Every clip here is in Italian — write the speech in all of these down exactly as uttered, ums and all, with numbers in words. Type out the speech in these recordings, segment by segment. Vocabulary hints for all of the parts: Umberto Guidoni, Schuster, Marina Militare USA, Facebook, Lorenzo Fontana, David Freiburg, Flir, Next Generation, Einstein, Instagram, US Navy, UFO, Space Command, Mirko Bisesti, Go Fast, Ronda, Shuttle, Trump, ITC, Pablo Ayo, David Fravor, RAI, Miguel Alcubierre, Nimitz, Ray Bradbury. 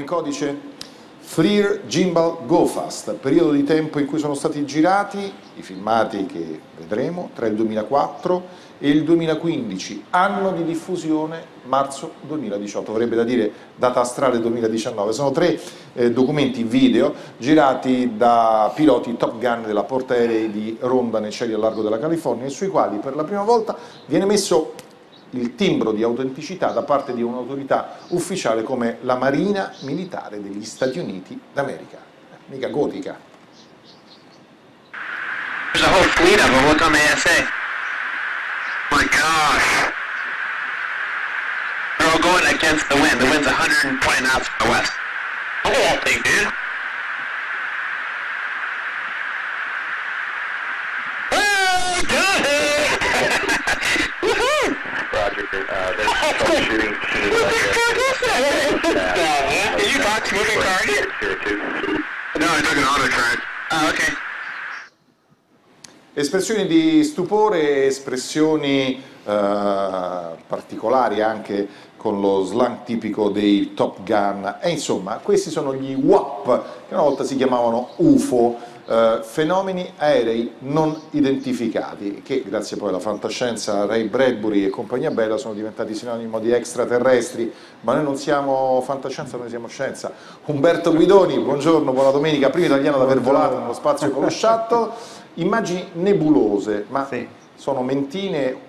come codice Flir, Gimbal, Go Fast, periodo di tempo in cui sono stati girati i filmati che vedremo tra il duemilaquattro e il duemilaquindici, anno di diffusione marzo duemiladiciotto, avrebbe da dire data astrale duemiladiciannove. Sono tre eh, documenti video girati da piloti Top Gun della portaerei di Ronda nei cieli al largo della California, sui quali per la prima volta viene messo il timbro di autenticità da parte di un'autorità ufficiale come la Marina Militare degli Stati Uniti d'America. Mica gotica. There's a whole fleet of them. Look on the A S A. Oh my gosh. They're all going against the wind. The wind's one hundred twenty knots to the west. Look at that thing, dude. Espressioni di stupore, espressioni eh, particolari anche con lo slang tipico dei Top Gun, e insomma questi sono gli U A P, che una volta si chiamavano U F O. Uh, fenomeni aerei non identificati, che grazie poi alla fantascienza, Ray Bradbury e compagnia bella, sono diventati sinonimo di extraterrestri, ma noi non siamo fantascienza, noi siamo scienza. Umberto Guidoni, buongiorno, buona domenica, primo italiano ad aver volato nello spazio con lo Shuttle. Immagini nebulose, ma sì, sono mentine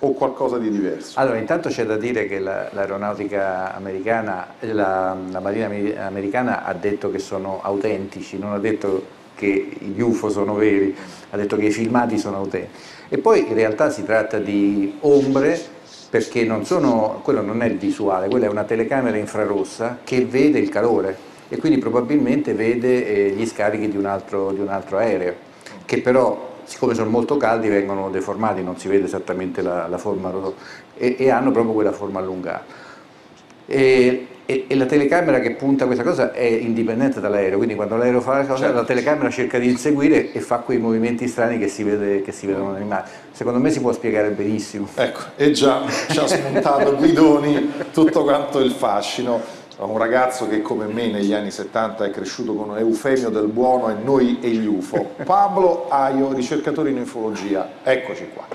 o qualcosa di diverso? Allora, intanto c'è da dire che l'aeronautica americana, la, la marina americana ha detto che sono autentici, non ha detto che gli U F O sono veri, ha detto che i filmati sono autentici. E poi in realtà si tratta di ombre, perché non sono, quello non è il visuale, quella è una telecamera infrarossa che vede il calore e quindi probabilmente vede eh, gli scarichi di un altro, di un altro aereo, che però siccome sono molto caldi vengono deformati, non si vede esattamente la, la forma e, e hanno proprio quella forma allungata. E, E, e la telecamera che punta questa cosa è indipendente dall'aereo, quindi quando l'aereo fa la cosa, certo, la telecamera cerca di inseguire e fa quei movimenti strani che si, vede, che si vedono nelle immagini. Secondo me si può spiegare benissimo. Ecco, e già ci ha spuntato Guidoni tutto quanto il fascino. Un ragazzo che come me negli anni settanta è cresciuto con un eufemio del buono e noi e gli U F O. Pablo Ayo, ricercatore in ufologia, eccoci qua.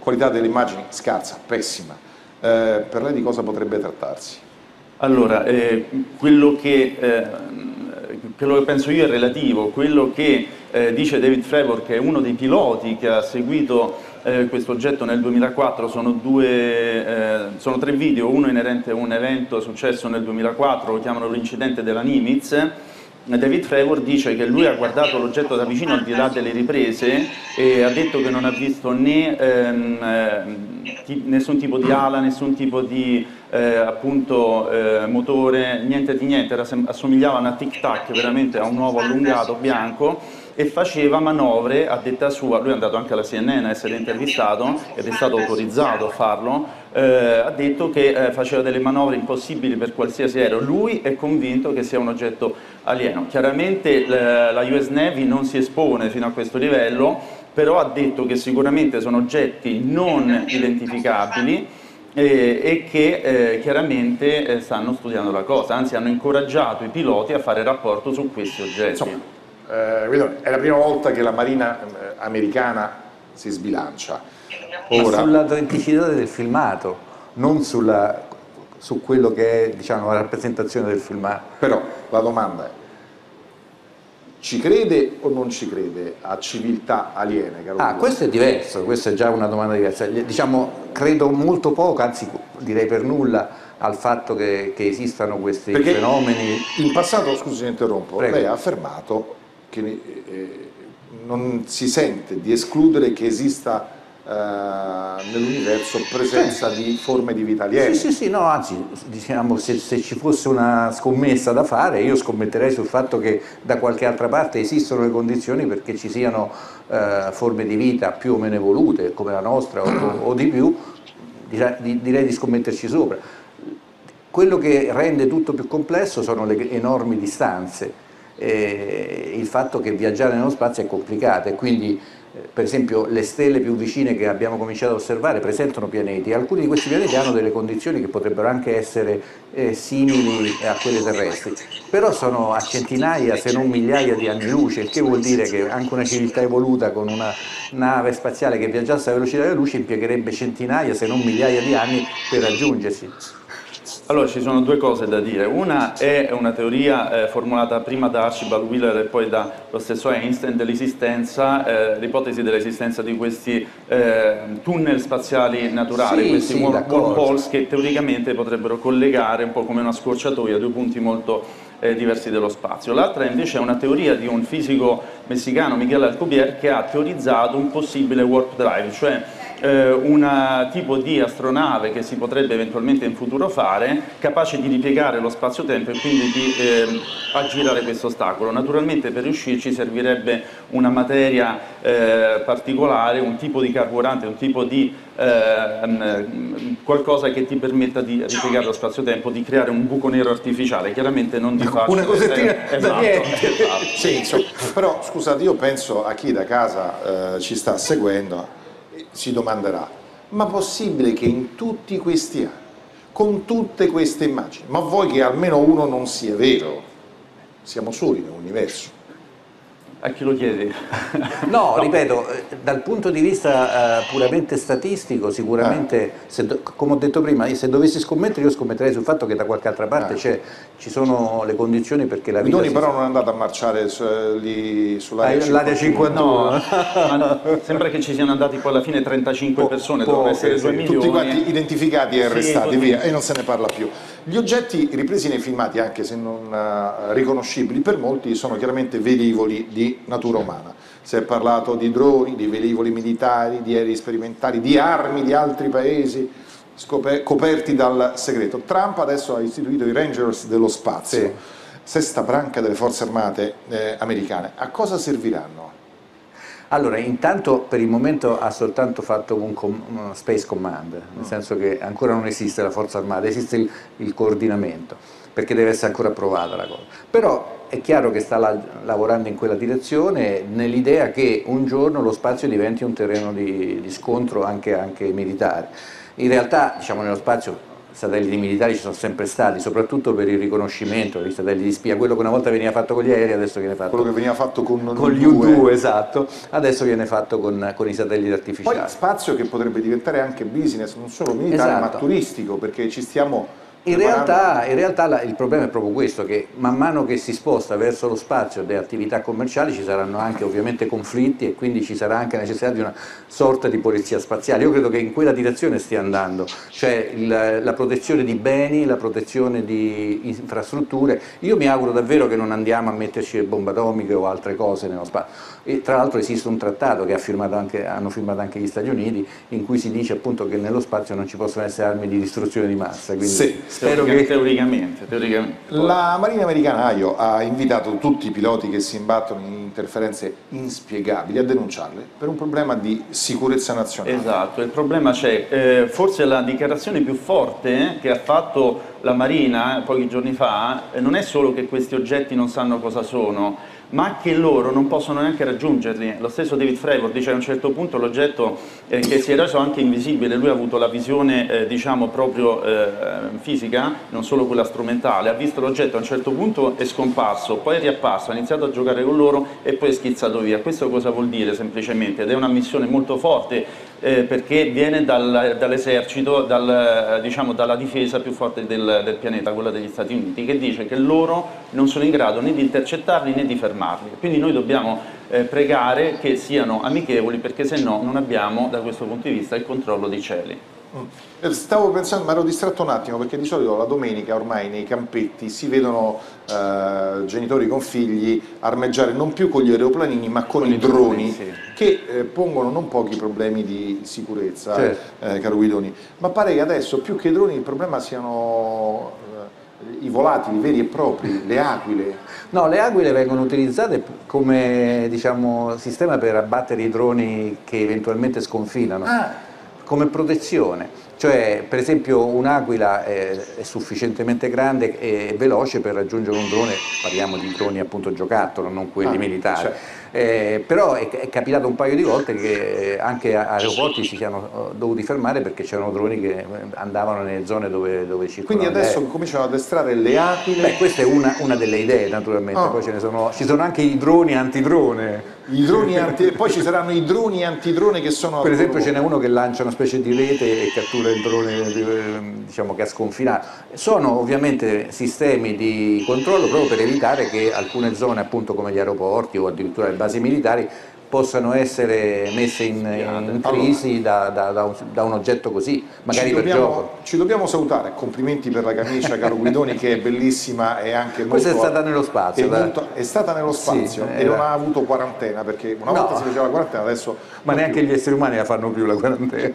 Qualità delle immagini scarsa, pessima. Eh, per lei di cosa potrebbe trattarsi? Allora, eh, quello, che, eh, quello che penso io è relativo, quello che eh, dice David Fravor, che è uno dei piloti che ha seguito eh, questo oggetto nel duemilaquattro, sono, due, eh, sono tre video, uno inerente a un evento successo nel duemilaquattro, lo chiamano l'incidente della Nimitz. David Fravor dice che lui ha guardato l'oggetto da vicino al di là delle riprese e ha detto che non ha visto né, ehm, nessun tipo di ala, nessun tipo di eh, appunto, eh, motore, niente di niente, era, assomigliava a una tic tac, veramente a un uovo allungato bianco, e faceva manovre a detta sua. Lui è andato anche alla C N N a essere intervistato ed è stato autorizzato a farlo, eh, ha detto che eh, faceva delle manovre impossibili per qualsiasi aereo. Lui è convinto che sia un oggetto alieno. Chiaramente la, la U S Navy non si espone fino a questo livello, però ha detto che sicuramente sono oggetti non identificabili e, e che eh, chiaramente eh, stanno studiando la cosa, anzi hanno incoraggiato i piloti a fare rapporto su questi oggetti. Insomma, Eh, è la prima volta che la Marina eh, americana si sbilancia. Ora, sull'autenticità del filmato, non sulla, su quello che è, diciamo, la rappresentazione del filmato. Però la domanda è: ci crede o non ci crede a civiltà aliene? Caro ah, questo è diverso, questa è già una domanda diversa. Diciamo, credo molto poco, anzi direi per nulla, al fatto che, che esistano questi Perché fenomeni. In passato, scusi se interrompo, Prego. lei ha affermato che eh, non si sente di escludere che esista eh, nell'universo presenza sì. di forme di vita aliene. Sì, sì, sì, no, anzi, diciamo, se, se ci fosse una scommessa da fare, io scommetterei sul fatto che da qualche altra parte esistono le condizioni perché ci siano eh, forme di vita più o meno evolute, come la nostra o, o di più, direi, direi di scommetterci sopra. Quello che rende tutto più complesso sono le enormi distanze. Eh, il fatto che viaggiare nello spazio è complicato e quindi per esempio le stelle più vicine che abbiamo cominciato a osservare presentano pianeti, alcuni di questi pianeti hanno delle condizioni che potrebbero anche essere eh, simili a quelle terrestri, però sono a centinaia se non migliaia di anni luce, il che vuol dire che anche una civiltà evoluta con una nave spaziale che viaggiasse a velocità della luce impiegherebbe centinaia se non migliaia di anni per raggiungersi. Allora, ci sono due cose da dire. Una è una teoria eh, formulata prima da Archibald Wheeler e poi dallo stesso Einstein dell'esistenza, eh, l'ipotesi dell'esistenza di questi eh, tunnel spaziali naturali, sì, questi sì, wormholes che teoricamente potrebbero collegare un po' come una scorciatoia due punti molto eh, diversi dello spazio. L'altra invece è una teoria di un fisico messicano, Miguel Alcubierre, che ha teorizzato un possibile warp drive, cioè un tipo di astronave che si potrebbe eventualmente in futuro fare, capace di ripiegare lo spazio-tempo e quindi di eh, aggirare questo ostacolo. Naturalmente per riuscirci servirebbe una materia eh, particolare, un tipo di carburante, un tipo di eh, qualcosa che ti permetta di ripiegare lo spazio-tempo, di creare un buco nero artificiale. Chiaramente non di facile. Una cosettina esatto, da niente. Esatto. Sì, insomma, però scusate, io penso a chi da casa eh, ci sta seguendo si domanderà, ma possibile che in tutti questi anni, con tutte queste immagini, ma vuoi che almeno uno non sia vero? Siamo soli nell'universo. A chi lo chiedi? No, no, ripeto, dal punto di vista uh, puramente statistico, sicuramente, ah. se, come ho detto prima, se dovessi scommettere, io scommetterei sul fatto che da qualche altra parte ah. cioè, ci sono le condizioni perché la vita... Guidoni però non è andato a marciare su, lì sull'area ah, cinquantuno. cinquantuno. No, ma sembra che ci siano andati poi alla fine trentacinque po, persone, dovevano essere due milioni. Tutti quanti identificati e arrestati, sì, via, e non se ne parla più. Gli oggetti ripresi nei filmati, anche se non uh, riconoscibili per molti, sono chiaramente velivoli di natura umana. Si è parlato di droni, di velivoli militari, di aerei sperimentali, di armi di altri paesi coperti dal segreto. Trump adesso ha istituito i Rangers dello spazio, sì. sesta branca delle forze armate eh, americane. A cosa serviranno? Allora, intanto per il momento ha soltanto fatto un com Space Command, nel senso che ancora non esiste la forza armata, esiste il, il coordinamento, perché deve essere ancora provata la cosa. Però è chiaro che sta la lavorando in quella direzione, nell'idea che un giorno lo spazio diventi un terreno di, di scontro anche, anche militare. In realtà, diciamo, nello spazio satelliti militari ci sono sempre stati, soprattutto per il riconoscimento, i satelliti di spia, quello che una volta veniva fatto con gli aerei, adesso viene fatto, quello che veniva fatto con, con gli U due, esatto, adesso viene fatto con, con i satelliti artificiali. Poi spazio che potrebbe diventare anche business, non solo militare, esatto. ma turistico, perché ci stiamo... In realtà, in realtà la, il problema è proprio questo, che man mano che si sposta verso lo spazio delle attività commerciali ci saranno anche ovviamente conflitti e quindi ci sarà anche necessità di una sorta di polizia spaziale. Io credo che in quella direzione stia andando, cioè il, la protezione di beni, la protezione di infrastrutture. Io mi auguro davvero che non andiamo a metterci bombe atomiche o altre cose nello spazio. E tra l'altro esiste un trattato che ha firmato anche, hanno firmato anche gli Stati Uniti, in cui si dice appunto che nello spazio non ci possono essere armi di distruzione di massa. Quindi sì. Spero che teoricamente, teoricamente. La Marina Americana Ayo ha invitato tutti i piloti che si imbattono in interferenze inspiegabili a denunciarle per un problema di sicurezza nazionale. Esatto, il problema c'è. Eh, forse la dichiarazione più forte che ha fatto la Marina pochi giorni fa eh, non è solo che questi oggetti non sanno cosa sono, ma che loro non possono neanche raggiungerli. Lo stesso David Freiburg dice a un certo punto l'oggetto eh, che si è reso anche invisibile, lui ha avuto la visione eh, diciamo proprio eh, fisica, non solo quella strumentale, ha visto l'oggetto a un certo punto, è scomparso, poi è riapparso, ha iniziato a giocare con loro e poi è schizzato via. Questo cosa vuol dire semplicemente? Ed è una missione molto forte eh, perché viene dal, dall'esercito, dal, diciamo, dalla difesa più forte del, del pianeta, quella degli Stati Uniti, che dice che loro non sono in grado né di intercettarli né di fermarli. Quindi noi dobbiamo eh, pregare che siano amichevoli, perché se no non abbiamo da questo punto di vista il controllo dei cieli. Mm. Stavo pensando, ma ero distratto un attimo, perché di solito la domenica ormai nei campetti si vedono eh, genitori con figli armeggiare non più con gli aeroplanini ma con, con i droni, droni sì. che eh, pongono non pochi problemi di sicurezza, certo. eh, caro Guidoni, ma pare che adesso più che i droni il problema siano... Eh, i volatili veri e propri, le aquile. No, le aquile vengono utilizzate come, diciamo, sistema per abbattere i droni che eventualmente sconfinano. Ah. come protezione, cioè per esempio un'aquila è, è sufficientemente grande e veloce per raggiungere un drone, parliamo di droni appunto giocattolo, non quelli ah, militari, cioè. eh, però è, è capitato un paio di volte che anche aeroporti si siano dovuti fermare perché c'erano droni che andavano nelle zone dove, dove circolavano. Quindi adesso cominciano ad addestrare le aquile? Beh, questa è una, una delle idee naturalmente, oh. Poi ce ne sono, ci sono anche i droni antidrone. I droni anti... Poi ci saranno i droni antidrone che sono... Per esempio ce n'è uno che lancia una specie di rete e cattura il drone, diciamo, che ha sconfinato. Sono ovviamente sistemi di controllo proprio per evitare che alcune zone, appunto come gli aeroporti o addirittura le basi militari, possano essere messe in, in crisi da, da, da, un, da un oggetto così, magari ci dobbiamo, per gioco. Ci dobbiamo salutare, complimenti per la camicia, caro Guidoni, che è bellissima e anche molto... Questa è stata nello spazio. È, da... molto, è stata nello spazio, sì, e era... non ha avuto quarantena, perché una volta no. si faceva la quarantena, adesso... Ma neanche più. Gli esseri umani la fanno più la quarantena.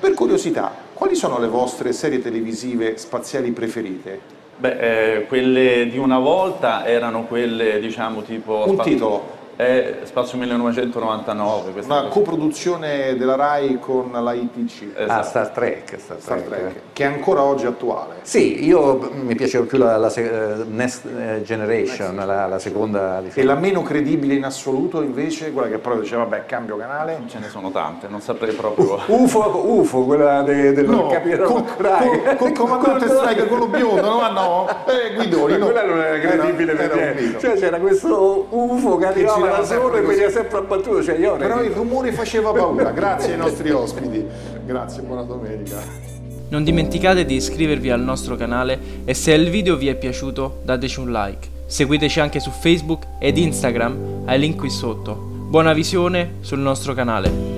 Per curiosità, quali sono le vostre serie televisive spaziali preferite? Beh, eh, quelle di una volta erano quelle, diciamo, tipo... Un titolo. È Spazio millenovecentonovantanove. Una cosa. Coproduzione della RAI con la I T C. Esatto. Ah, Star Trek, Star, Star Trek, Trek. Che è ancora oggi attuale. Sì, io mi piaceva più la, la uh, Next Generation, Next. La, la seconda. Diciamo. E la meno credibile in assoluto invece, quella che proprio diceva, vabbè, cambio canale? Ce ne sono tante, non saprei proprio. UFO, UFO quella del de, no, capitano con, con, con Comandante Striker, quello biondo, no? no. Eh, Guidoni, no. Quella non era credibile, era, era un cioè c'era questo UFO che arrivava la sempre, e ha sempre abbattuto, cioè io però il rumore faceva paura. Grazie ai nostri ospiti, grazie, buona domenica. Non dimenticate di iscrivervi al nostro canale e se il video vi è piaciuto dateci un like. Seguiteci anche su Facebook ed Instagram ai link qui sotto. Buona visione sul nostro canale.